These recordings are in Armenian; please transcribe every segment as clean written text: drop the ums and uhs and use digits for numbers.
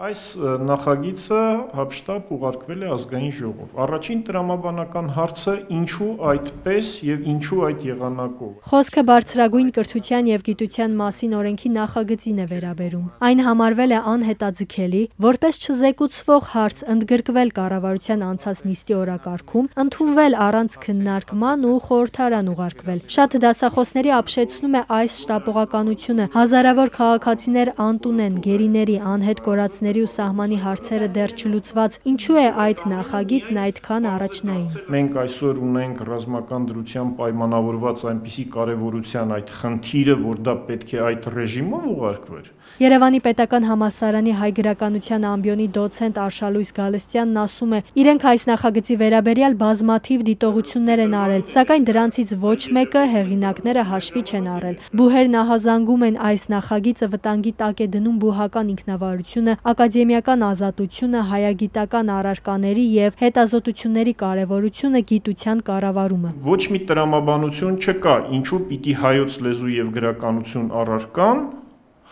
Այս նախագիծը հապշտապ ուղարկվել է ազգային ժողով։ Առաջին տրամաբանական հարցը ինչու այդպես եւ ինչու այդ եղանակով։ Խոսքը բարձրագույն կրթության եւ գիտության մասին օրենքի նախագծին է վերաբերում։ Այն համարվել է անհետաձգելի, որպես չզեկուցվող հարց, ընդգրկվել կառավարության անցած նիստի օրակարգում, ընդունվել առանց քննարկման ու խորհրդարան ուղարկվել։ Շատ դասախոսների ապշեցնում է այս շտապողականությունը, հազարավոր քաղաքացիներ անտուն են, գերիների, անհետ կորացնի ու սահմանի հարցերը դեռ չլուծված, ինչու է այդ նախագիծն այդքան առաջնային։ Մենք այսօր ունենք ռազմական դրությամբ պայմանավորված այնպիսի կարևորության այդ խնդիրը, որ դա պետք է այդ ռեժիմով ուղարկվեր։ Երևանի պետական համալսարանի հայ գրականության ամբիոնի դոցենտ Արշալույս Գալստյանն ասում է, իրենք այս նախագծի վերաբերյալ բազմաթիվ դիտողություններ են արել, սակայն դրանցից ոչ մեկը հեղինակները հաշվի չեն առել։ Բուհերն ահազանգում են, այս նախագիծը վտանգի տակ է դնում բուհական ինքնավարությունը, ակադեմիական ազատությունը, հայագիտական առարկաների և հետազոտությունների կարևորությունը գիտության կառավարումը։ Ոչ մի տրամաբանություն չկա, ինչու պիտի հայոց լեզու և գրականություն առարկան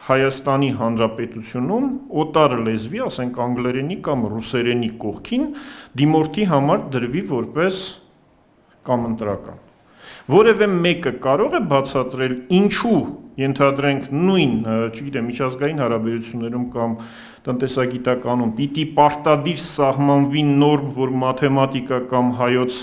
Հայաստանի Հանրապետությունում օտար լեզվի, ասենք անգլերենի կամ ռուսերենի կողքին դիմորդի համար դրվի որպես կամընտրական։ Որևէ մեկը կարող է բացատրել ինչու ենթադրենք նույն, չգիտեմ, միջազգային հարաբերություններում կամ տնտեսագիտականում պիտի պարտադիր սահմանվի նորմ, որ մաթեմատիկա կամ հայոց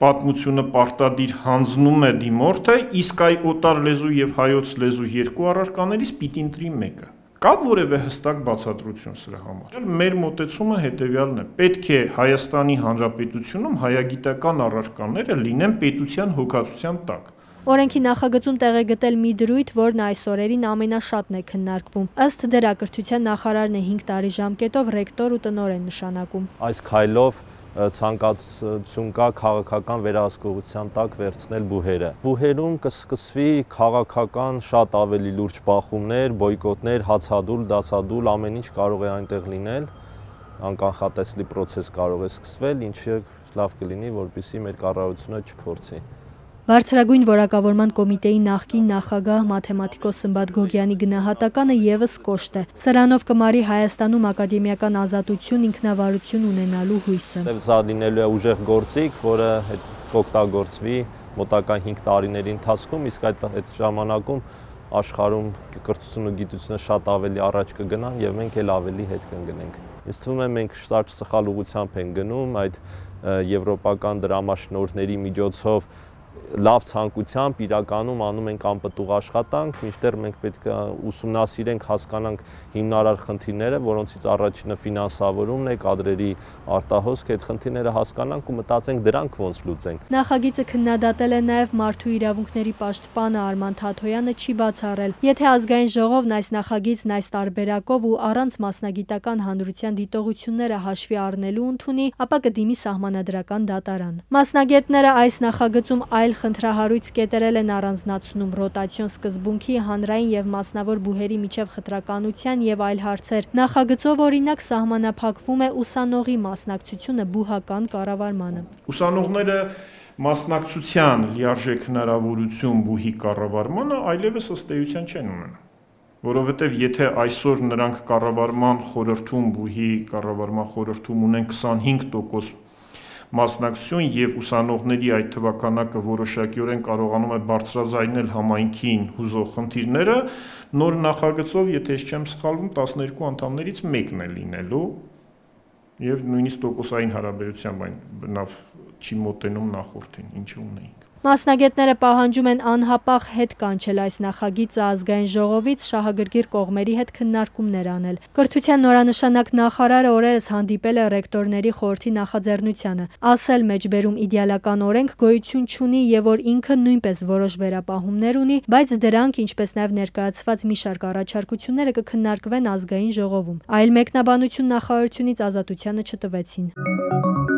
պատմությունը պարտադիր հանձնում է դիմորդը, իսկ այ օտար լեզու եւ հայոց լեզու երկու առարկաներից պիտի ընտրի մեկը։ Կա որևէ հստակ բացատրություն սրա համար։ Մեր մոտեցումը հետևյալն է. պետք է Հայաստանի Հանրապետությունում հայագիտական առարկաները լինեն պետության հոգացության տակ։ Օրենքի նախագծում տեղ է գտել մի դրույթ, որն այս օրերին ամենաշատն է քննարկվում։ Ըստ դրա կրթության նախարարն է 5 տարի ժամկետով ռեկտոր ու տնօրեն նշանակում։ Այս քայլով ցանկացություն կա քաղաքական վերահսկողության տակ վերցնել բուհերը։ Բուհերում կսկսվի քաղաքական շատ ավելի լուրջ բախումներ, բոյկոտներ, հացադուլ, դասադուլ, ամեն ինչ կարող է այնտեղ լինել, անկանխատեսելի process կարող է սկսվել, ինչը լավ կլինի, որպեսզի մեր կառավարությունը չփորձի։ Բարձրագույն որակավորման կոմիտեի նախկին նախագահ մաթեմատիկոս Սմբատ Գոգյանի գնահատականը ևս կոշտ է։ Սրանով կմարի Հայաստանում ակադեմիական ազատություն, ինքնավարություն ունենալու հույսը։ Սա լինելու է ուժեղ գործիք, որը կօգտագործվի մոտակա 5 տարիների ընթացքում, իսկ այդ ժամանակում աշխարհում կրթությունն ու գիտությունը շատ ավելի առաջ կգնան եւ մենք էլ ավելի հետ կընկնենք։ Ինձ թվում է մենք շատ սխալ ուղությամբ ենք գնում այդ եվրոպական դրամաշնորհների միջոցով լավ ցանկությամբ իրականում անում ենք անպտուղ աշխատանք, մինչդեռ մենք պետք է ուսումնասիրենք, հասկանանք հիմնարար խնդիրները, որոնցից առաջինը ֆինանսավորումն է, կադրերի արտահոսքը, այդ խնդիրները հասկանանք ու մտածենք դրանք ոնց լուծենք։ Նախագիծը քննադատել է նաև Մարդու իրավունքների պաշտպանը Արման Թաթոյանը չի բացառել, եթե ազգային ժողովն այս նախագիծն այս տարբերակով ու առանց մասնագիտական հանրության դիտողությունները հաշվի առնելու ընդունի, ապա կդիմի սահմանադրական դատարան։ Մասնագետները այս նախագծում այլ խնդրահարույց կետերել են առանձնացնում ռոտացիոն սկզբունքի, հանրային և մասնավոր բուհերի միջև խտրականության և այլ հարցեր։ Նախագծով օրինակ սահմանափակվում է ուսանողի մասնակցությունը բուհական կառավարմանը։ Ուսանողները մասնակցության լիարժեք հնարավորություն բուհի կառավարմանը այլևս ըստ էության չեն ունենա, որովհետև եթե այսօր նրանք կառավարման խորհրդում, բուհի կառավարման խորհրդում ունեն 25% մասնակցություն և ուսանողների այդ թվականակը որոշակիորեն կարողանում է բարձրաձայնել համայնքին հուզող խնդիրները, նոր նախագծով, եթե ես չեմ սխալվում, 12 անդամներից մեկն է լինելու և նույնիսկ տոկոսային հարաբերությամբ այն բնավ չի մոտենում նախորդին, ինչ ունեինք։ Մասնագետները պահանջում են անհապաղ հետ կանչել այս նախագիծը ազգային ժողովից, շահագրգիռ կողմերի հետ քննարկումներ անել։ Կրթության նորանշանակ նախարարը օրերս հանդիպել է ռեկտորների խորհրդի նախաձեռնությանը, ասել մեջբերում իդեալական օրենք գոյություն չունի և որ ինքը նույնպես որոշ վերապահումներ ունի, բայց դրանք, ինչպես նաև ներկայացված մի շարք առաջարկությունները կքննարկվեն ազգային ժողովում։ Այլ մեկնաբանություն նախարարությունից ազատությանը չտվեցին։